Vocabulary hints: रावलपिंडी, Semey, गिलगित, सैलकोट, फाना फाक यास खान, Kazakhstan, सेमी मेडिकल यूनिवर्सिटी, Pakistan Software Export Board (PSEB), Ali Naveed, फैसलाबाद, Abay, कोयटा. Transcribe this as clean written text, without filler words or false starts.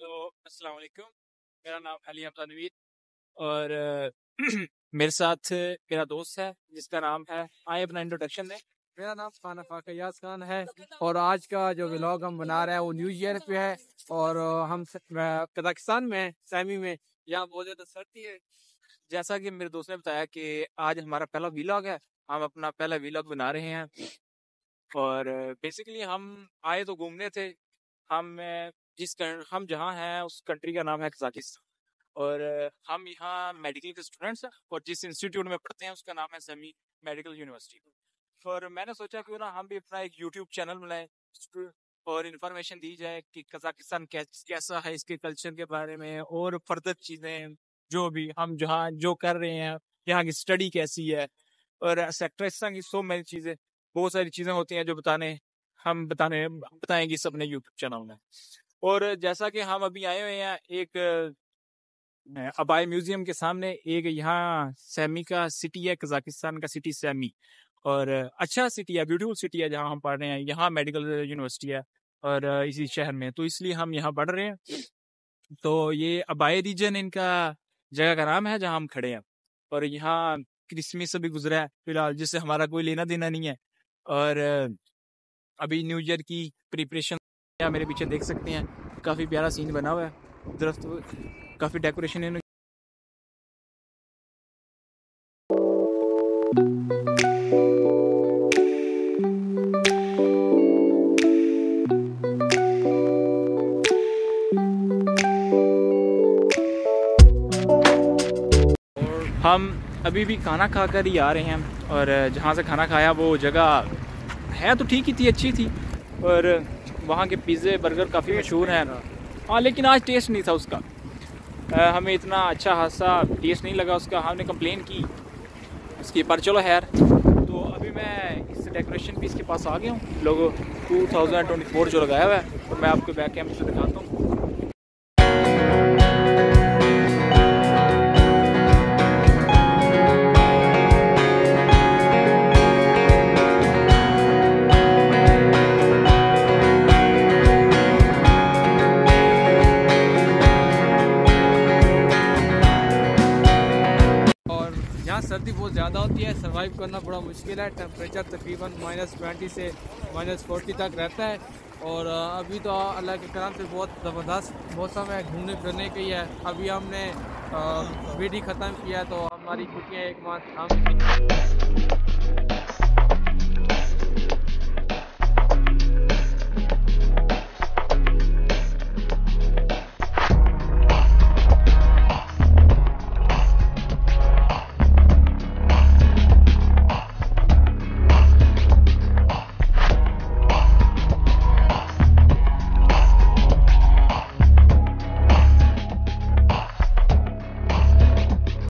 Hello अस्सलाम वालेकुम, मेरा नाम अली नवीद और मेरे साथ मेरा दोस्त है जिसका नाम है, आइए अपना इंट्रोडक्शन दें। मेरा नाम फाना फाक यास खान है और आज का जो व्लॉग हम बना रहे हैं वो न्यू ईयर पे है और हम कजाकिस्तान में सेमी में, यहाँ बहुत ज़्यादा सर्दी है। जैसा कि मेरे दोस्त ने बताया कि आज हमारा पहला व्लॉग है, हम अपना पहला व्लॉग बना रहे हैं और बेसिकली हम आए तो घूमने थे। हम जहाँ हैं उस कंट्री का नाम है कजाकिस्तान और हम यहाँ मेडिकल के स्टूडेंट्स हैं और जिस इंस्टीट्यूट में पढ़ते हैं उसका नाम है सेमी मेडिकल यूनिवर्सिटी। और मैंने सोचा क्यों ना हम भी अपना एक यूट्यूब चैनल बनाएं और इन्फॉर्मेशन दी जाए कि कजाकिस्तान कैसा है, इसके कल्चर के बारे में और फर्दर चीज़ें जो भी हम जहाँ जो कर रहे हैं, यहाँ की स्टडी कैसी है और एक्सेट्रा की बहुत सारी चीज़ें होती हैं जो बताएंगे सब अपने यूट्यूब चैनल में। और जैसा कि हम अभी आए हुए हैं एक अबाय म्यूजियम के सामने, एक यहाँ सेमी का सिटी है, कजाकिस्तान का सिटी सेमी, और अच्छा सिटी है, ब्यूटीफुल सिटी है जहाँ हम पढ़ रहे हैं। यहाँ मेडिकल यूनिवर्सिटी है और इसी शहर में, तो इसलिए हम यहाँ पढ़ रहे हैं। तो ये अबाय रीजन इनका जगह का नाम है जहाँ हम खड़े हैं और यहाँ क्रिसमस अभी गुजरा है फिलहाल, जिससे हमारा कोई लेना देना नहीं है और अभी न्यू ईयर की प्रिपरेशन। यहाँ मेरे पीछे देख सकते हैं काफ़ी प्यारा सीन बना हुआ है, दरख्त काफ़ी डेकोरेशन है। हम अभी भी खाना खाकर ही आ रहे हैं और जहाँ से खाना खाया वो जगह है तो ठीक ही थी, अच्छी थी और वहाँ के पिज़्ज़े बर्गर काफ़ी मशहूर हैं हाँ, लेकिन आज टेस्ट नहीं था उसका, हमें इतना अच्छा खासा टेस्ट नहीं लगा उसका, हमने कंप्लेन की उसकी, पर चलो खैर। तो अभी मैं इस डेकोरेशन पीस के पास आ गया हूँ लोगों, 2024 जो लगाया हुआ है और मैं आपको बैक कैमरे से दिखाता हूँ। सर्दी बहुत ज़्यादा होती है, सर्वाइव करना बड़ा मुश्किल है। टेम्परेचर तकरीबन -20 से -40 तक रहता है और अभी तो अल्लाह के करम से बहुत ज़बरदस्त मौसम है घूमने फिरने के लिए। अभी हमने वीडियो ख़त्म किया तो हमारी छुट्टियाँ एक माह